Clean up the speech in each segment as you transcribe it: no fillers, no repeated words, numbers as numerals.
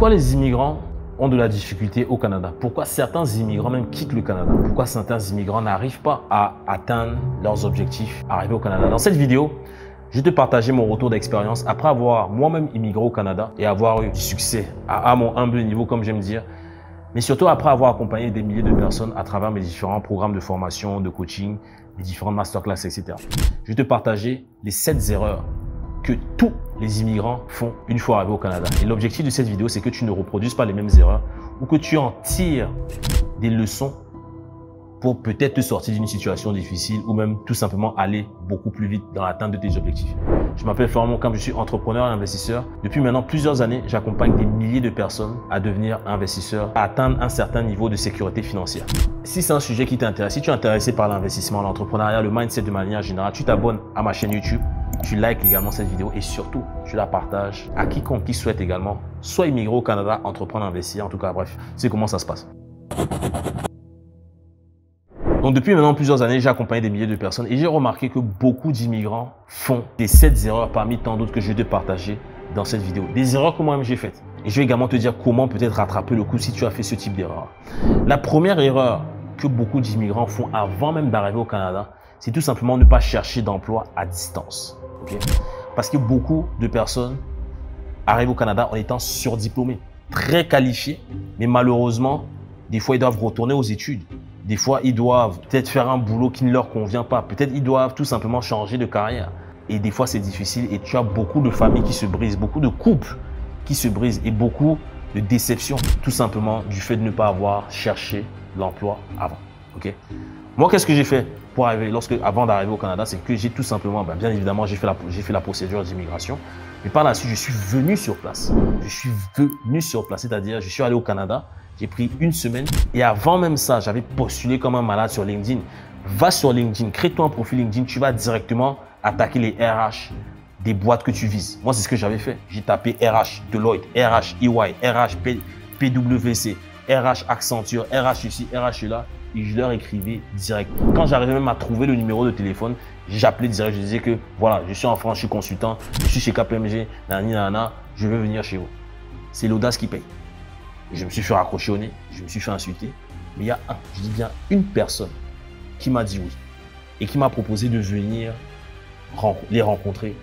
Pourquoi les immigrants ont de la difficulté au Canada? Pourquoi certains immigrants même quittent le Canada? Pourquoi certains immigrants n'arrivent pas à atteindre leurs objectifs, arriver au Canada? Dans cette vidéo, je vais te partager mon retour d'expérience après avoir moi-même immigré au Canada et avoir eu du succès à mon humble niveau, comme j'aime dire, mais surtout après avoir accompagné des milliers de personnes à travers mes différents programmes de formation, de coaching, mes différentes masterclass, etc. Je vais te partager les 7 erreurs que tous les immigrants font une fois arrivés au Canada. Et l'objectif de cette vidéo, c'est que tu ne reproduises pas les mêmes erreurs ou que tu en tires des leçons pour peut-être te sortir d'une situation difficile ou même tout simplement aller beaucoup plus vite dans l'atteinte de tes objectifs. Je m'appelle Florian Monkam, je suis entrepreneur et investisseur. Depuis maintenant plusieurs années, j'accompagne des milliers de personnes à devenir investisseurs, à atteindre un certain niveau de sécurité financière. Si c'est un sujet qui t'intéresse, si tu es intéressé par l'investissement, l'entrepreneuriat, le mindset de manière générale, tu t'abonnes à ma chaîne YouTube, tu likes également cette vidéo et surtout, tu la partages à quiconque qui souhaite également soit immigrer au Canada, entreprendre, investir, en tout cas, bref, c'est comment ça se passe. Donc depuis maintenant plusieurs années, j'ai accompagné des milliers de personnes et j'ai remarqué que beaucoup d'immigrants font des 7 erreurs parmi tant d'autres que je vais te partager dans cette vidéo. Des erreurs que moi-même j'ai faites. Et je vais également te dire comment peut-être rattraper le coup si tu as fait ce type d'erreur. La première erreur que beaucoup d'immigrants font avant même d'arriver au Canada, c'est tout simplement ne pas chercher d'emploi à distance. Okay? Parce que beaucoup de personnes arrivent au Canada en étant surdiplômées, très qualifiées, mais malheureusement, des fois ils doivent retourner aux études. Des fois, ils doivent peut-être faire un boulot qui ne leur convient pas. Peut-être ils doivent tout simplement changer de carrière. Et des fois, c'est difficile et tu as beaucoup de familles qui se brisent, beaucoup de couples qui se brisent et beaucoup de déceptions tout simplement du fait de ne pas avoir cherché l'emploi avant. Okay? Moi, qu'est-ce que j'ai fait pour arriver, avant d'arriver au Canada? C'est que j'ai tout simplement, bien évidemment, j'ai fait la procédure d'immigration. Mais par la suite, je suis venu sur place. C'est-à-dire, je suis allé au Canada. J'ai pris une semaine et avant même ça, j'avais postulé comme un malade sur LinkedIn. Va sur LinkedIn, crée-toi un profil LinkedIn, tu vas directement attaquer les RH des boîtes que tu vises. Moi, c'est ce que j'avais fait. J'ai tapé RH Deloitte, RH EY, RH PwC, RH Accenture, RH ici, RH là et je leur écrivais direct. Quand j'arrivais même à trouver le numéro de téléphone, j'appelais direct, je disais que voilà, je suis en France, je suis consultant, je suis chez KPMG, nanana, je veux venir chez vous. C'est l'audace qui paye. Je me suis fait raccrocher au nez, je me suis fait insulter. Mais il y a une personne qui m'a dit oui et qui m'a proposé de venir les rencontrer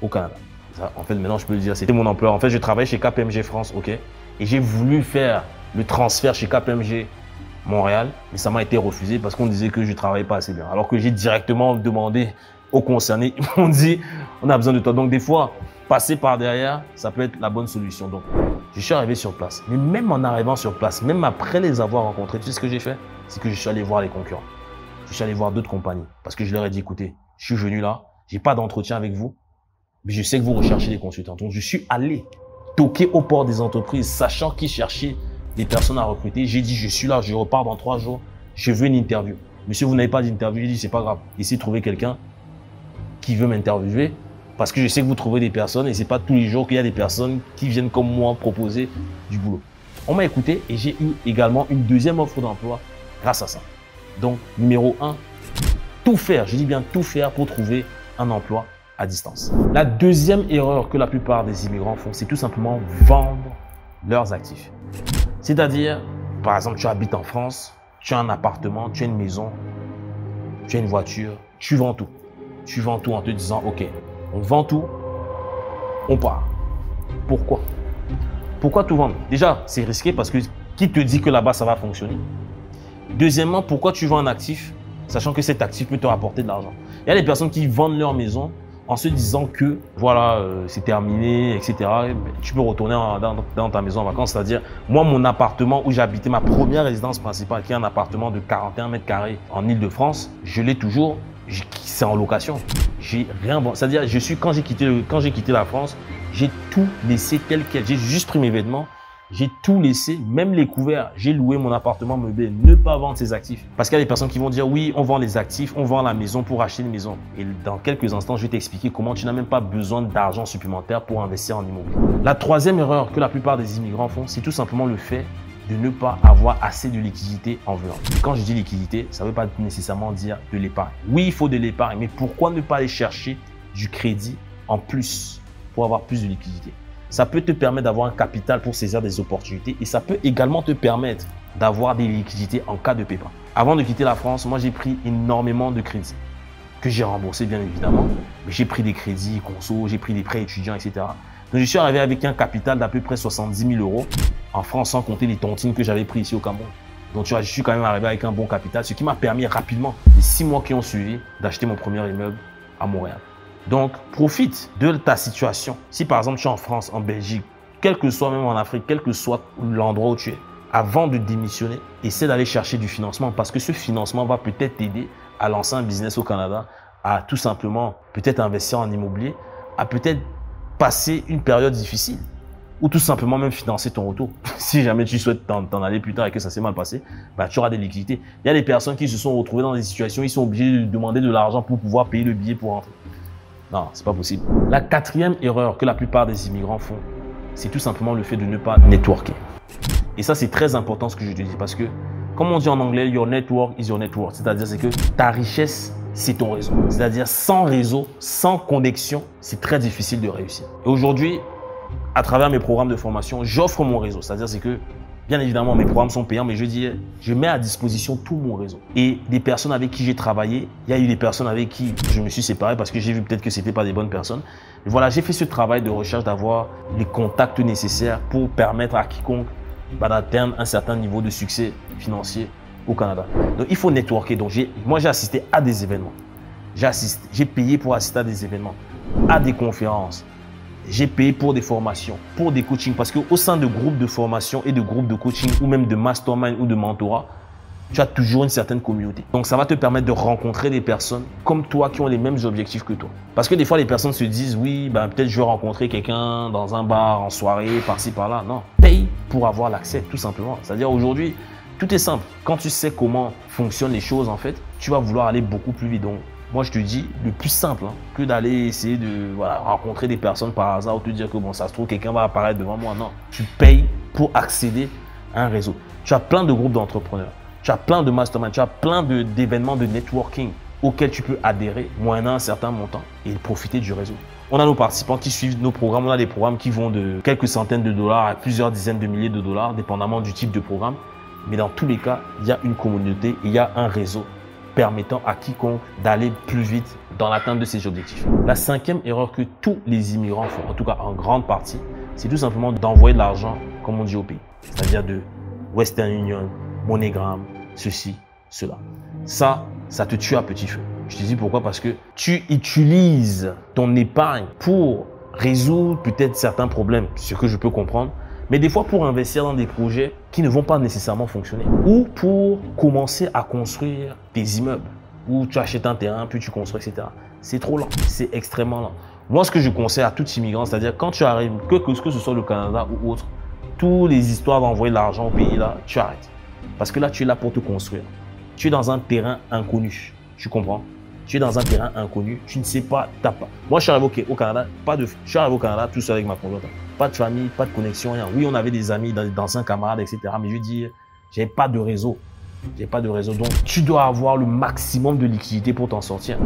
au Canada. Ça, en fait, maintenant, je peux le dire, c'était mon employeur. En fait, je travaillais chez KPMG France, ok? Et j'ai voulu faire le transfert chez KPMG Montréal, mais ça m'a été refusé parce qu'on disait que je ne travaillais pas assez bien. Alors que j'ai directement demandé aux concernés, ils m'ont dit, on a besoin de toi. Donc, des fois, passer par derrière, ça peut être la bonne solution. Donc, je suis arrivé sur place. Mais même en arrivant sur place, même après les avoir rencontrés, tu sais ce que j'ai fait? C'est que je suis allé voir les concurrents. Je suis allé voir d'autres compagnies. Parce que je leur ai dit, écoutez, je suis venu là, j'ai pas d'entretien avec vous, mais je sais que vous recherchez des consultants. Donc, je suis allé toquer aux portes des entreprises, sachant qu'ils cherchaient des personnes à recruter. J'ai dit, je suis là, je repars dans 3 jours, je veux une interview. Monsieur, vous n'avez pas d'interview? J'ai dit, c'est pas grave. Essayez de trouver quelqu'un qui veut m'interviewer. Parce que je sais que vous trouvez des personnes et ce n'est pas tous les jours qu'il y a des personnes qui viennent comme moi proposer du boulot. On m'a écouté et j'ai eu également une deuxième offre d'emploi grâce à ça. Donc, numéro 1, tout faire, je dis bien tout faire pour trouver un emploi à distance. La deuxième erreur que la plupart des immigrants font, c'est tout simplement vendre leurs actifs. C'est-à-dire, par exemple, tu habites en France, tu as un appartement, tu as une maison, tu as une voiture, tu vends tout. Tu vends tout en te disant, ok, on vend tout, on part. Pourquoi? Pourquoi tout vendre? Déjà, c'est risqué parce que qui te dit que là-bas, ça va fonctionner? Deuxièmement, pourquoi tu vends un actif, sachant que cet actif peut te rapporter de l'argent? Il y a des personnes qui vendent leur maison en se disant que, voilà, c'est terminé, etc. Tu peux retourner dans ta maison en vacances. C'est-à-dire, moi, mon appartement où j'habitais, ma première résidence principale, qui est un appartement de 41 mètres carrés en Île-de-France, je l'ai toujours, c'est en location. J'ai rien vendu. C'est-à-dire, quand j'ai quitté la France, j'ai tout laissé tel quel. J'ai juste pris mes vêtements, j'ai tout laissé, même les couverts. J'ai loué mon appartement meublé. Ne pas vendre ses actifs. Parce qu'il y a des personnes qui vont dire oui, on vend les actifs, on vend la maison pour acheter une maison. Et dans quelques instants, je vais t'expliquer comment tu n'as même pas besoin d'argent supplémentaire pour investir en immobilier. La troisième erreur que la plupart des immigrants font, c'est tout simplement le fait de ne pas avoir assez de liquidité en venant. Et quand je dis liquidité, ça ne veut pas nécessairement dire de l'épargne. Oui, il faut de l'épargne, mais pourquoi ne pas aller chercher du crédit en plus pour avoir plus de liquidité? Ça peut te permettre d'avoir un capital pour saisir des opportunités et ça peut également te permettre d'avoir des liquidités en cas de pépin. Avant de quitter la France, moi j'ai pris énormément de crédits que j'ai remboursé bien évidemment. J'ai pris des crédits conso, j'ai pris des prêts étudiants, etc. Donc je suis arrivé avec un capital d'à peu près 70 000 € en France, sans compter les tontines que j'avais prises ici au Cameroun. Donc tu vois, je suis quand même arrivé avec un bon capital, ce qui m'a permis rapidement, les 6 mois qui ont suivi, d'acheter mon premier immeuble à Montréal. Donc profite de ta situation. Si par exemple tu es en France, en Belgique, quel que soit, même en Afrique, quel que soit l'endroit où tu es, avant de démissionner, essaie d'aller chercher du financement, parce que ce financement va peut-être t'aider à lancer un business au Canada, à tout simplement peut-être investir en immobilier, à peut-être passer une période difficile ou tout simplement même financer ton retour. Si jamais tu souhaites t'en aller plus tard et que ça s'est mal passé, bah, tu auras des liquidités. Il y a des personnes qui se sont retrouvées dans des situations où ils sont obligés de demander de l'argent pour pouvoir payer le billet pour rentrer. Non, c'est pas possible. La quatrième erreur que la plupart des immigrants font, c'est tout simplement le fait de ne pas networker. Et ça, c'est très important ce que je te dis, parce que comme on dit en anglais, your network is your net worth. C'est-à-dire que ta richesse, c'est ton réseau. C'est-à-dire sans réseau, sans connexion, c'est très difficile de réussir. Et aujourd'hui, à travers mes programmes de formation, j'offre mon réseau. C'est-à-dire que, bien évidemment, mes programmes sont payants, mais je dis, je mets à disposition tout mon réseau. Et des personnes avec qui j'ai travaillé, il y a eu des personnes avec qui je me suis séparé parce que j'ai vu peut-être que ce n'étaient pas des bonnes personnes. Et voilà, j'ai fait ce travail de recherche d'avoir les contacts nécessaires pour permettre à quiconque d'atteindre un certain niveau de succès financier au Canada. Donc il faut networker. Donc moi j'ai assisté à des événements, j'ai payé pour assister à des événements, à des conférences, j'ai payé pour des formations, pour des coachings, parce qu'au sein de groupes de formation et de groupes de coaching ou même de mastermind ou de mentorat, tu as toujours une certaine communauté. Donc ça va te permettre de rencontrer des personnes comme toi qui ont les mêmes objectifs que toi. Parce que des fois les personnes se disent oui, ben, peut-être je vais rencontrer quelqu'un dans un bar, en soirée, par-ci, par-là. Non, paye pour avoir l'accès tout simplement. C'est-à-dire aujourd'hui, tout est simple. Quand tu sais comment fonctionnent les choses en fait, tu vas vouloir aller beaucoup plus vite. Donc moi je te dis le plus simple que d'aller essayer de rencontrer des personnes par hasard ou te dire que bon ça se trouve quelqu'un va apparaître devant moi. Non, tu payes pour accéder à un réseau. Tu as plein de groupes d'entrepreneurs. Tu as plein de mastermind, tu as plein d'événements de networking auxquels tu peux adhérer moyennant un certain montant et profiter du réseau. On a nos participants qui suivent nos programmes, on a des programmes qui vont de quelques centaines de dollars à plusieurs dizaines de milliers de dollars, dépendamment du type de programme. Mais dans tous les cas, il y a une communauté, il y a un réseau permettant à quiconque d'aller plus vite dans l'atteinte de ses objectifs. La cinquième erreur que tous les immigrants font, en tout cas en grande partie, c'est tout simplement d'envoyer de l'argent, comme on dit au pays, c'est-à-dire de Western Union, Moneygram, ceci, cela. Ça te tue à petit feu. Je te dis pourquoi, parce que tu utilises ton épargne pour résoudre peut-être certains problèmes, ce que je peux comprendre, mais des fois pour investir dans des projets qui ne vont pas nécessairement fonctionner ou pour commencer à construire des immeubles où tu achètes un terrain, puis tu construis, etc. C'est trop lent, c'est extrêmement lent. Moi, ce que je conseille à tout immigrant, c'est-à-dire quand tu arrives, que ce soit le Canada ou autre, toutes les histoires d'envoyer de l'argent au pays, là, tu arrêtes. Parce que là, tu es là pour te construire. Tu es dans un terrain inconnu. Tu comprends? Tu es dans un terrain inconnu. Tu ne sais pas, t'as pas. Moi, je suis arrivé au Canada, je suis arrivé au Canada tout seul avec ma conjointe. Pas de famille, pas de connexion, rien. Oui, on avait des amis, d'anciens camarades, etc. Mais je veux dire, j'avais pas de réseau. J'ai pas de réseau. Donc, tu dois avoir le maximum de liquidité pour t'en sortir.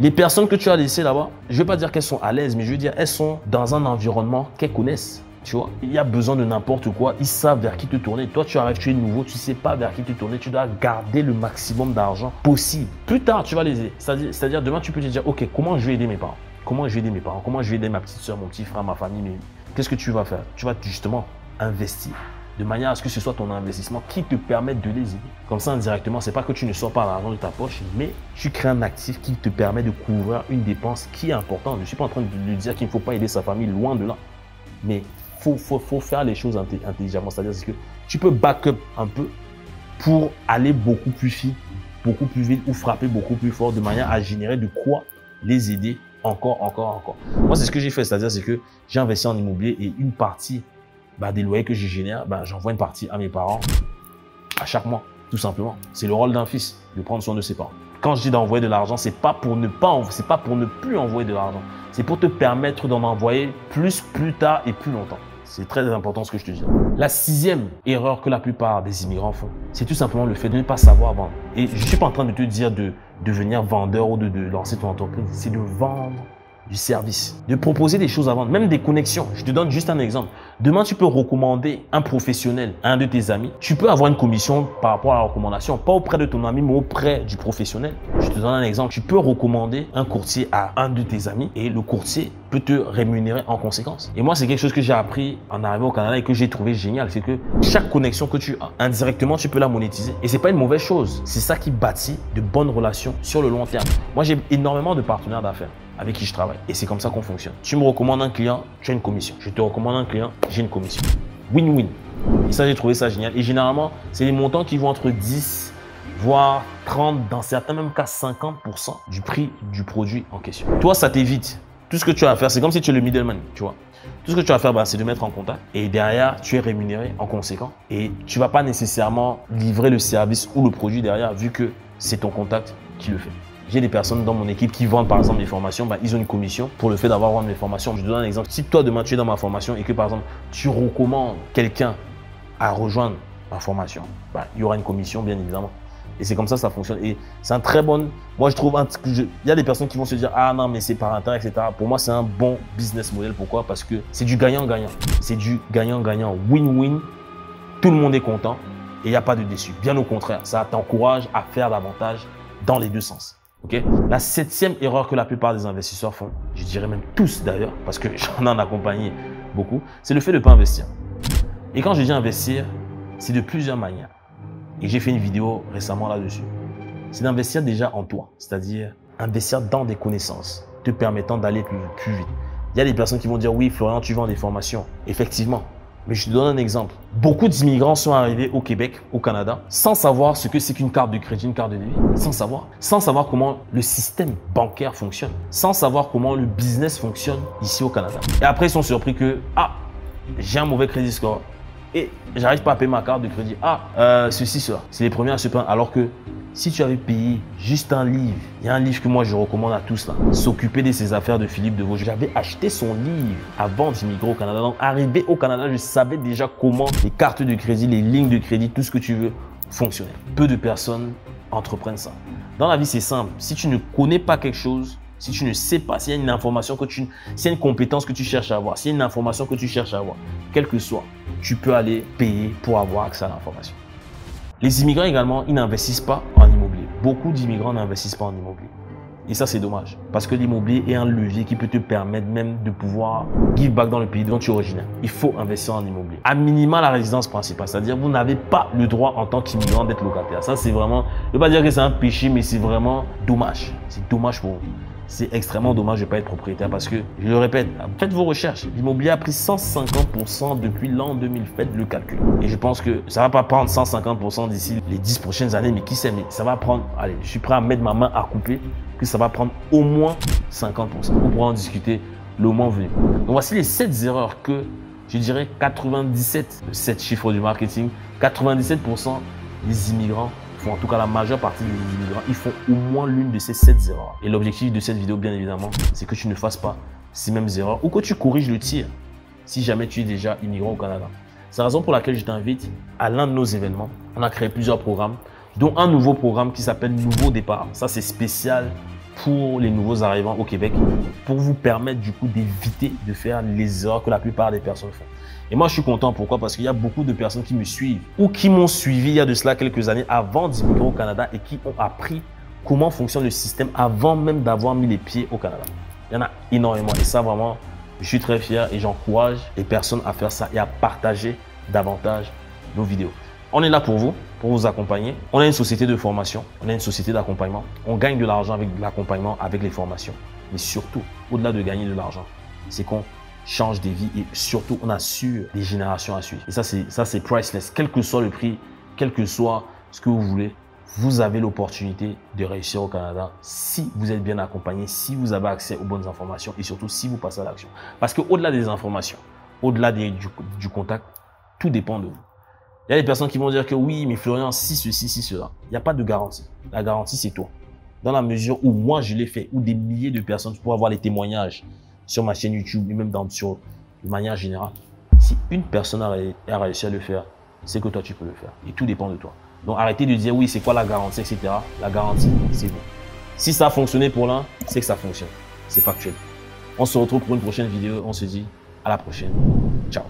Les personnes que tu as laissées là-bas, je vais pas dire qu'elles sont à l'aise, mais je veux dire, elles sont dans un environnement qu'elles connaissent. Tu vois, il y a besoin de n'importe quoi, ils savent vers qui te tourner. Toi, tu arrives, tu es nouveau, tu ne sais pas vers qui te tourner, tu dois garder le maximum d'argent possible. Plus tard, tu vas les aider. C'est-à-dire, demain, tu peux te dire, OK, comment je vais aider mes parents? Comment je vais aider mes parents? Comment je vais aider ma petite soeur, mon petit frère, ma famille? Mais qu'est-ce que tu vas faire? Tu vas justement investir de manière à ce que ce soit ton investissement qui te permette de les aider. Comme ça, indirectement, ce n'est pas que tu ne sors pas l'argent de ta poche, mais tu crées un actif qui te permet de couvrir une dépense qui est importante. Je ne suis pas en train de lui dire qu'il ne faut pas aider sa famille, loin de là. Mais faut faire les choses intelligemment, c'est-à-dire que tu peux back-up un peu pour aller beaucoup plus vite ou frapper beaucoup plus fort de manière à générer de quoi les aider encore. Moi, c'est ce que j'ai fait, c'est-à-dire que j'ai investi en immobilier et une partie des loyers que je génère, j'envoie une partie à mes parents à chaque mois, tout simplement. C'est le rôle d'un fils de prendre soin de ses parents. Quand je dis d'envoyer de l'argent, ce n'est pas pour ne plus envoyer de l'argent. C'est pour te permettre d'en envoyer plus tard et plus longtemps. C'est très important ce que je te dis. La sixième erreur que la plupart des immigrants font, c'est tout simplement le fait de ne pas savoir vendre. Et je ne suis pas en train de te dire de devenir vendeur ou de lancer ton entreprise. C'est de vendre du service, de proposer des choses à vendre, même des connexions. Je te donne juste un exemple. Demain, tu peux recommander un professionnel à un de tes amis. Tu peux avoir une commission par rapport à la recommandation, pas auprès de ton ami, mais auprès du professionnel. Je te donne un exemple. Tu peux recommander un courtier à un de tes amis et le courtier peut te rémunérer en conséquence. Et moi, c'est quelque chose que j'ai appris en arrivant au Canada et que j'ai trouvé génial. C'est que chaque connexion que tu as, indirectement, tu peux la monétiser. Et c'est pas une mauvaise chose. C'est ça qui bâtit de bonnes relations sur le long terme. Moi, j'ai énormément de partenaires d'affaires avec qui je travaille. Et c'est comme ça qu'on fonctionne. Tu me recommandes un client, tu as une commission. Je te recommande un client, j'ai une commission. Win-win. Et ça, j'ai trouvé ça génial. Et généralement, c'est les montants qui vont entre 10, voire 30, dans certains même cas 50% du prix du produit en question. Toi, ça t'évite. Tout ce que tu as à faire, c'est comme si tu es le middleman, tu vois. Tout ce que tu as à faire, bah, c'est de mettre en contact. Et derrière, tu es rémunéré en conséquent. Et tu ne vas pas nécessairement livrer le service ou le produit derrière, vu que c'est ton contact qui le fait. J'ai des personnes dans mon équipe qui vendent par exemple des formations, bah, ils ont une commission pour le fait d'avoir vendu des formations. Je te donne un exemple. Si toi demain tu es dans ma formation et que par exemple tu recommandes quelqu'un à rejoindre ma formation, bah, il y aura une commission bien évidemment. Et c'est comme ça, ça fonctionne. Et c'est un très bon... Moi, je trouve... Il y a des personnes qui vont se dire « Ah non, mais c'est par intérêt, etc. » Pour moi, c'est un bon business model. Pourquoi? Parce que c'est du gagnant-gagnant. C'est du gagnant-gagnant. Win-win. Tout le monde est content et il n'y a pas de déçu. Bien au contraire, ça t'encourage à faire davantage dans les deux sens. Okay? La 7e erreur que la plupart des investisseurs font, je dirais même tous d'ailleurs, parce que j'en ai accompagné beaucoup, c'est le fait de ne pas investir. Et quand je dis investir, c'est de plusieurs manières. Et j'ai fait une vidéo récemment là-dessus. C'est d'investir déjà en toi, c'est-à-dire investir dans des connaissances te permettant d'aller plus vite. Il y a des personnes qui vont dire « Oui, Florian, tu vends des formations. » Effectivement. Mais je te donne un exemple. Beaucoup d'immigrants sont arrivés au Québec, au Canada, sans savoir ce que c'est qu'une carte de crédit, une carte de débit. Sans savoir comment le système bancaire fonctionne. Sans savoir comment le business fonctionne ici au Canada. Et après, ils sont surpris que « Ah, j'ai un mauvais crédit score. » Et j'arrive pas à payer ma carte de crédit. Ah, ceci, cela. C'est les premiers à se plaindre. Alors que si tu avais payé juste un livre, il y a un livre que moi je recommande à tous là. S'occuper de ses affaires de Philippe de Vos. J'avais acheté son livre avant d'immigrer au Canada. Donc arrivé au Canada, je savais déjà comment les cartes de crédit, les lignes de crédit, tout ce que tu veux fonctionner. Peu de personnes entreprennent ça. Dans la vie, c'est simple. Si tu ne connais pas quelque chose, si tu ne sais pas, s'il y a une information que tu... S'il y a une compétence que tu cherches à avoir, s'il y a une information que tu cherches à avoir, quelle que soit, tu peux aller payer pour avoir accès à l'information. Les immigrants également, ils n'investissent pas en immobilier. Beaucoup d'immigrants n'investissent pas en immobilier. Et ça, c'est dommage. Parce que l'immobilier est un levier qui peut te permettre même de pouvoir give back dans le pays dont tu es originaire. Il faut investir en immobilier. À minima, la résidence principale. C'est-à-dire, vous n'avez pas le droit en tant qu'immigrant d'être locataire. Ça, c'est vraiment... Je ne veux pas dire que c'est un péché, mais c'est vraiment dommage. C'est dommage pour vous. C'est extrêmement dommage de ne pas être propriétaire parce que, je le répète, faites vos recherches. L'immobilier a pris 150% depuis l'an 2000. Faites le calcul. Et je pense que ça ne va pas prendre 150% d'ici les 10 prochaines années, mais qui sait, mais ça va prendre, allez, je suis prêt à mettre ma main à couper, que ça va prendre au moins 50%. On pourra en discuter le moment venu. Donc voici les 7 erreurs que, je dirais, 7 chiffres du marketing, 97% des immigrants font, en tout cas la majeure partie des immigrants, ils font au moins l'une de ces 7 erreurs. Et l'objectif de cette vidéo, bien évidemment, c'est que tu ne fasses pas ces mêmes erreurs ou que tu corriges le tir si jamais tu es déjà immigrant au Canada. C'est la raison pour laquelle je t'invite à l'un de nos événements. On a créé plusieurs programmes, dont un nouveau programme qui s'appelle Nouveau départ. Ça, c'est spécial pour les nouveaux arrivants au Québec, pour vous permettre du coup d'éviter de faire les erreurs que la plupart des personnes font. Et moi, je suis content. Pourquoi? Parce qu'il y a beaucoup de personnes qui me suivent ou qui m'ont suivi il y a de cela quelques années avant d'immigrer au Canada et qui ont appris comment fonctionne le système avant même d'avoir mis les pieds au Canada. Il y en a énormément et ça, vraiment, je suis très fier et j'encourage les personnes à faire ça et à partager davantage nos vidéos. On est là pour vous accompagner. On a une société de formation, on a une société d'accompagnement. On gagne de l'argent avec l'accompagnement, avec les formations. Mais surtout, au-delà de gagner de l'argent, c'est qu'on change des vies et surtout, on assure des générations à suivre. Et ça, c'est priceless. Quel que soit le prix, quel que soit ce que vous voulez, vous avez l'opportunité de réussir au Canada si vous êtes bien accompagné, si vous avez accès aux bonnes informations et surtout si vous passez à l'action. Parce qu'au-delà des informations, au-delà du contact, tout dépend de vous. Il y a des personnes qui vont dire que oui, mais Florian, si ceci, si cela. Il n'y a pas de garantie. La garantie, c'est toi. Dans la mesure où moi, je l'ai fait, où des milliers de personnes, tu pourras avoir les témoignages sur ma chaîne YouTube et même sur de manière générale. Si une personne a réussi à le faire, c'est que toi, tu peux le faire. Et tout dépend de toi. Donc, arrêtez de dire oui, c'est quoi la garantie, etc. La garantie, c'est vous. Si ça a fonctionné pour l'un, c'est que ça fonctionne. C'est factuel. On se retrouve pour une prochaine vidéo. On se dit à la prochaine. Ciao.